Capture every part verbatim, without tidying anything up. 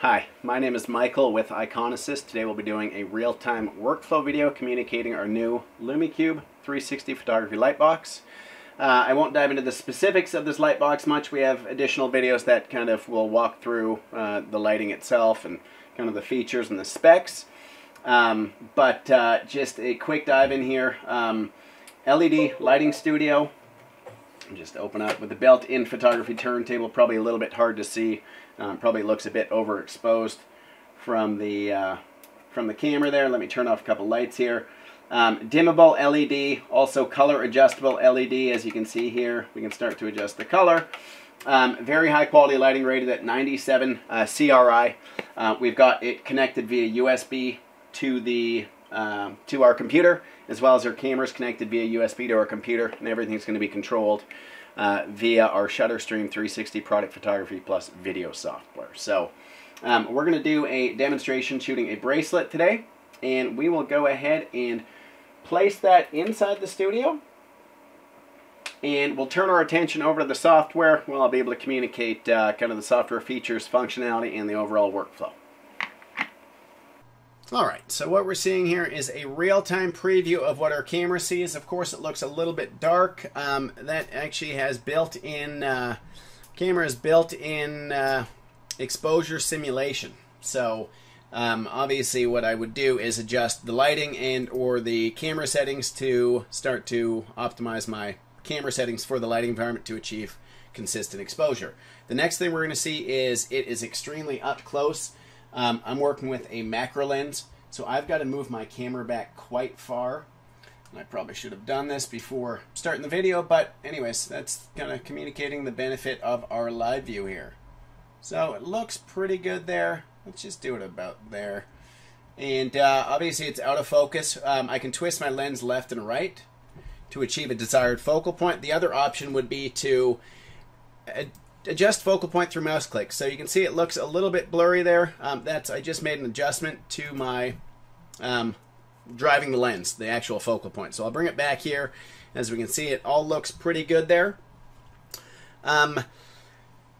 Hi, my name is Michael with Iconasys. Today we'll be doing a real-time workflow video communicating our new LumiCube three sixty photography lightbox. Uh, I won't dive into the specifics of this lightbox much. We have additional videos that kind of will walk through uh, the lighting itself and kind of the features and the specs. Um, but uh, just a quick dive in here. Um, L E D lighting studio. Just open up with the built-in photography turntable. Probably a little bit hard to see. Um, probably looks a bit overexposed from the uh, from the camera there. Let me turn off a couple lights here. Um, dimmable L E D, also color adjustable L E D. As you can see here, we can start to adjust the color. Um, very high quality lighting, rated at ninety-seven uh, C R I. Uh, we've got it connected via U S B to the Uh, to our computer, as well as our cameras connected via U S B to our computer, and everything's going to be controlled uh, via our ShutterStream three sixty product photography plus video software. So um, we're going to do a demonstration shooting a bracelet today, and we will go ahead and place that inside the studio, and we'll turn our attention over to the software. Well, I'll be able to communicate uh, kind of the software features, functionality, and the overall workflow. Alright, so what we're seeing here is a real-time preview of what our camera sees. Of course, it looks a little bit dark. Um, that actually has built-in, uh, camera's built-in uh, exposure simulation. So, um, obviously what I would do is adjust the lighting and or the camera settings to start to optimize my camera settings for the lighting environment to achieve consistent exposure. The next thing we're going to see is it is extremely up close. Um, I'm working with a macro lens, so I've got to move my camera back quite far. And I probably should have done this before starting the video, but anyways, that's kind of communicating the benefit of our live view here. So it looks pretty good there. Let's just do it about there. And uh, obviously it's out of focus. Um, I can twist my lens left and right to achieve a desired focal point. The other option would be to uh, adjust focal point through mouse click. So you can see it looks a little bit blurry there. Um, that's I just made an adjustment to my um, driving the lens, the actual focal point. So I'll bring it back here. As we can see, it all looks pretty good there. Um,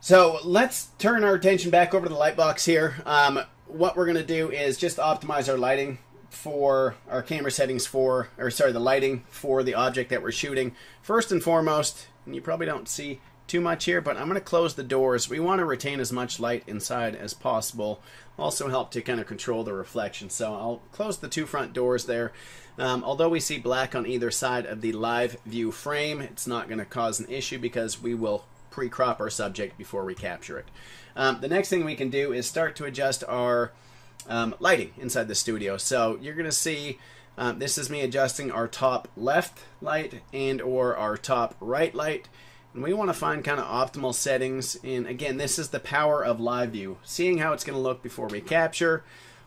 so let's turn our attention back over to the light box here. Um, what we're going to do is just optimize our lighting for our camera settings for, or sorry, the lighting for the object that we're shooting. First and foremost, and you probably don't see too much here, but I'm going to close the doors. We want to retain as much light inside as possible. Also help to kind of control the reflection. So I'll close the two front doors there. Um, although we see black on either side of the live view frame, it's not going to cause an issue because we will pre-crop our subject before we capture it. Um, the next thing we can do is start to adjust our um, lighting inside the studio. So you're going to see um, this is me adjusting our top left light and or our top right light. And we want to find kind of optimal settings, and again, this is the power of live view, seeing how it's going to look before we capture.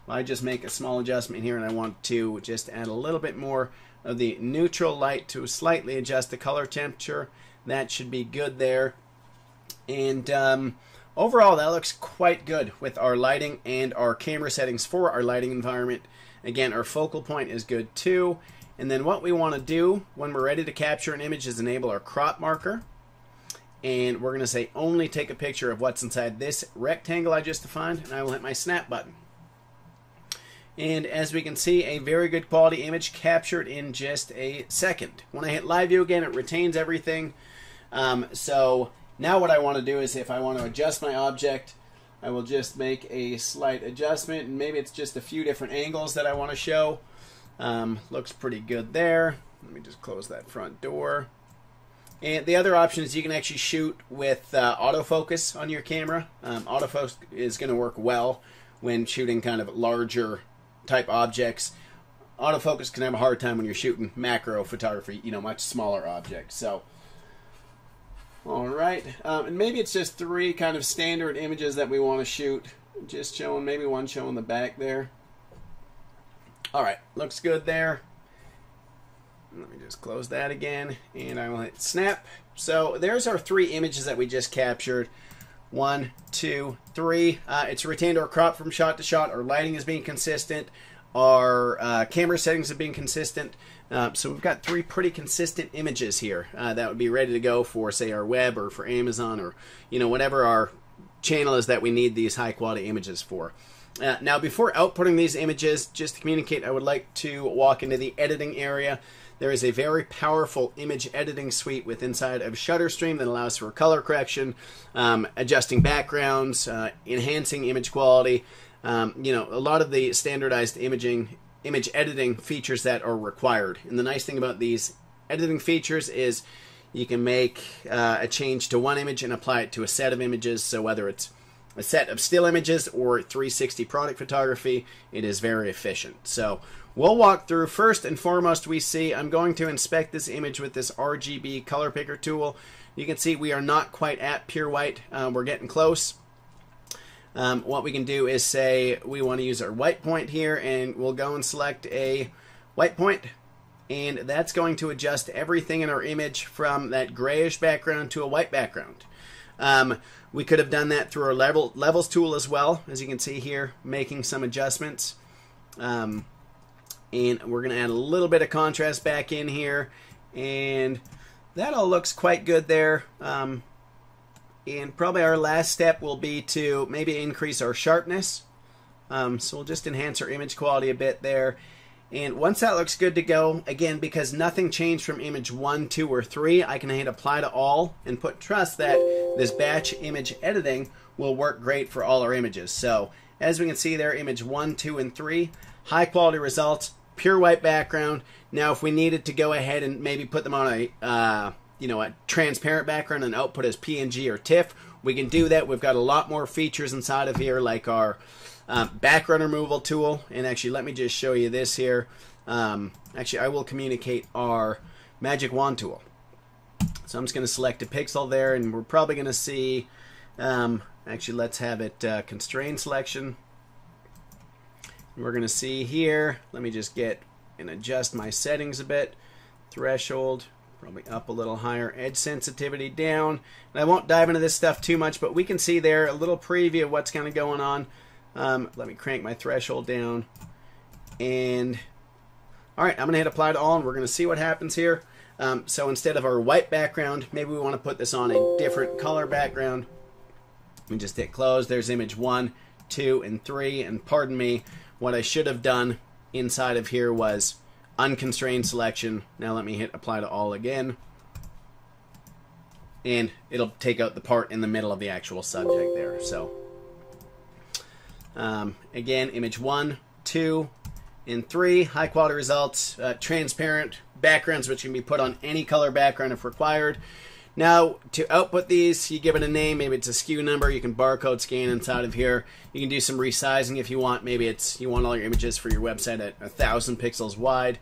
I just make a small adjustment here, and I want to just add a little bit more of the neutral light to slightly adjust the color temperature. That should be good there, and um, overall that looks quite good with our lighting and our camera settings for our lighting environment. Again, our focal point is good too, and then what we want to do when we're ready to capture an image is enable our crop marker. And we're going to say only take a picture of what's inside this rectangle I just defined, and I will hit my snap button. And as we can see, a very good quality image captured in just a second. When I hit live view again, it retains everything. Um, so now what I want to do is if I want to adjust my object, I will just make a slight adjustment, and maybe it's just a few different angles that I want to show. Um, looks pretty good there. Let me just close that front door. And the other option is you can actually shoot with uh, autofocus on your camera. Um, autofocus is going to work well when shooting kind of larger type objects. Autofocus can have a hard time when you're shooting macro photography, you know, much smaller objects. So, all right. Um, and maybe it's just three kind of standard images that we want to shoot. Just showing, maybe one showing the back there. All right, looks good there. Let me just close that again, and I will hit snap. So there's our three images that we just captured. One, two, three. Uh, it's retained our crop from shot to shot. Our lighting is being consistent. Our uh, camera settings are being consistent. Uh, so we've got three pretty consistent images here uh, that would be ready to go for, say, our web or for Amazon or, you know, whatever our channel is that we need these high quality images for. Uh, now, before outputting these images, just to communicate, I would like to walk into the editing area. There is a very powerful image editing suite with inside of ShutterStream that allows for color correction, um, adjusting backgrounds, uh, enhancing image quality. Um, you know, a lot of the standardized imaging, image editing features that are required. And the nice thing about these editing features is you can make uh, a change to one image and apply it to a set of images. So whether it's a set of still images or three sixty product photography, it is very efficient. So we'll walk through. First and foremost, we see I'm going to inspect this image with this R G B color picker tool. You can see we are not quite at pure white. Um, we're getting close. Um, what we can do is say we want to use our white point here, and we'll go and select a white point. And that's going to adjust everything in our image from that grayish background to a white background. Um, we could have done that through our level, levels tool as well, as you can see here, making some adjustments. Um, and we're going to add a little bit of contrast back in here. And that all looks quite good there. Um, and probably our last step will be to maybe increase our sharpness. Um, so we'll just enhance our image quality a bit there. And once that looks good to go, again, because nothing changed from image one, two, or three, I can hit apply to all and put trust that this batch image editing will work great for all our images. So as we can see there, image one, two, and three, high quality results, pure white background. Now, if we needed to go ahead and maybe put them on a, uh, you know, a transparent background and output as P N G or TIFF, we can do that. We've got a lot more features inside of here, like our Um, background removal tool. And actually, let me just show you this here. Um, actually, I will communicate our magic wand tool. So I'm just going to select a pixel there, and we're probably going to see, um, actually, let's have it uh, constrained selection. And we're going to see here, let me just get and adjust my settings a bit. Threshold, probably up a little higher, edge sensitivity down. And I won't dive into this stuff too much, but we can see there a little preview of what's kind of going on. Um, let me crank my threshold down, and all right, I'm gonna hit apply to all, and we're gonna see what happens here. Um, so instead of our white background, maybe we want to put this on a different color background. We just hit close. There's image one, two, and three. And pardon me, what I should have done inside of here was unconstrained selection. Now let me hit apply to all again, and it'll take out the part in the middle of the actual subject there. So Um, again, image one, two, and three, high quality results, uh, transparent backgrounds, which can be put on any color background if required. Now, to output these, you give it a name. Maybe it's a S K U number. You can barcode scan inside of here. You can do some resizing if you want. Maybe it's you want all your images for your website at one thousand pixels wide.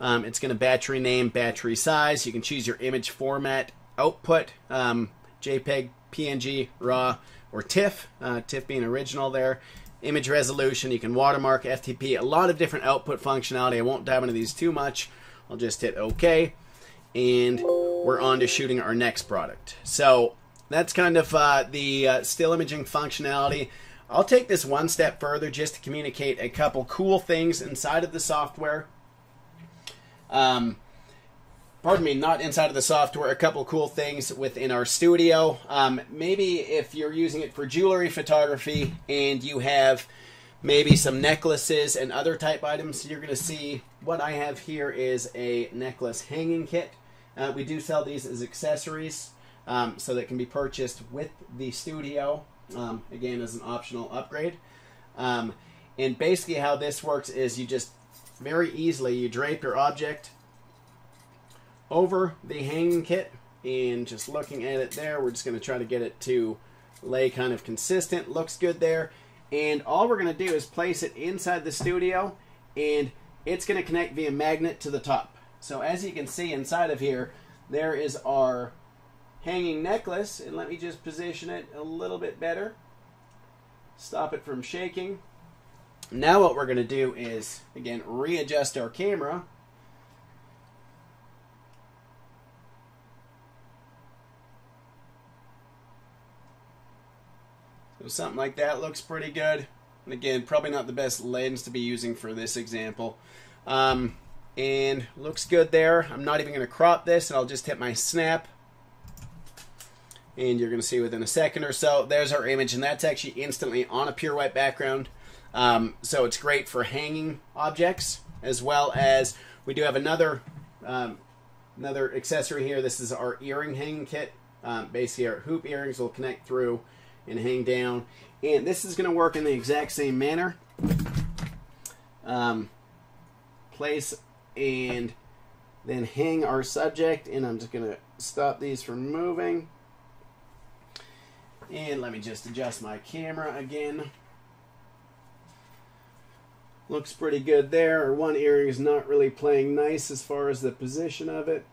Um, it's going to batch rename, batch resize. You can choose your image format output, um, JPEG, P N G, RAW, or TIFF, uh, TIFF being original there. Image resolution, you can watermark, F T P, a lot of different output functionality. I won't dive into these too much. I'll just hit OK, and we're on to shooting our next product. So that's kind of uh, the uh, still imaging functionality. I'll take this one step further just to communicate a couple cool things inside of the software. Um, Pardon me, not inside of the software, a couple cool things within our studio. Um, maybe if you're using it for jewelry photography and you have maybe some necklaces and other type items, you're going to see what I have here is a necklace hanging kit. Uh, we do sell these as accessories, um, so that can be purchased with the studio, um, again, as an optional upgrade. Um, and basically how this works is you just very easily, you drape your object over the hanging kit, and just looking at it there, we're just going to try to get it to lay kind of consistent. Looks good there, and all we're going to do is place it inside the studio, and it's going to connect via magnet to the top. So as you can see inside of here, there is our hanging necklace, and let me just position it a little bit better, stop it from shaking. Now what we're going to do is, again, readjust our camera. So something like that looks pretty good. And again, probably not the best lens to be using for this example. Um, and looks good there. I'm not even going to crop this, and I'll just hit my snap. and you're going to see within a second or so, there's our image, and that's actually instantly on a pure white background. Um, so it's great for hanging objects, as well as we do have another um, another accessory here. This is our earring hanging kit. Um, basically, our hoop earrings will connect through and hang down, and this is going to work in the exact same manner. Um, place and then hang our subject, and I'm just going to stop these from moving. And let me just adjust my camera again. Looks pretty good there. Our one earring is not really playing nice as far as the position of it.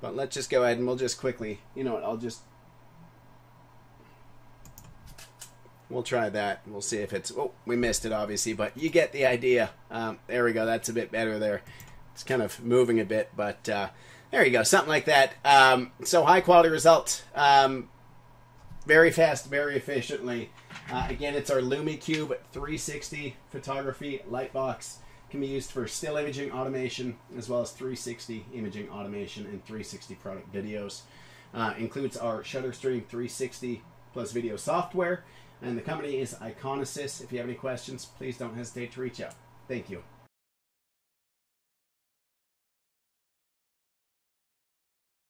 But let's just go ahead and we'll just quickly, you know what, I'll just, we'll try that. We'll see if it's, oh, we missed it obviously, but you get the idea. Um, there we go. That's a bit better there. It's kind of moving a bit, but uh, there you go. Something like that. Um, so high quality results. Um, very fast, very efficiently. Uh, again, it's our LumiCube three sixty photography light box. Can be used for still imaging automation, as well as three sixty imaging automation and three sixty product videos. Uh, includes our ShutterStream three sixty plus video software, and the company is Iconasys. If you have any questions, please don't hesitate to reach out. Thank you.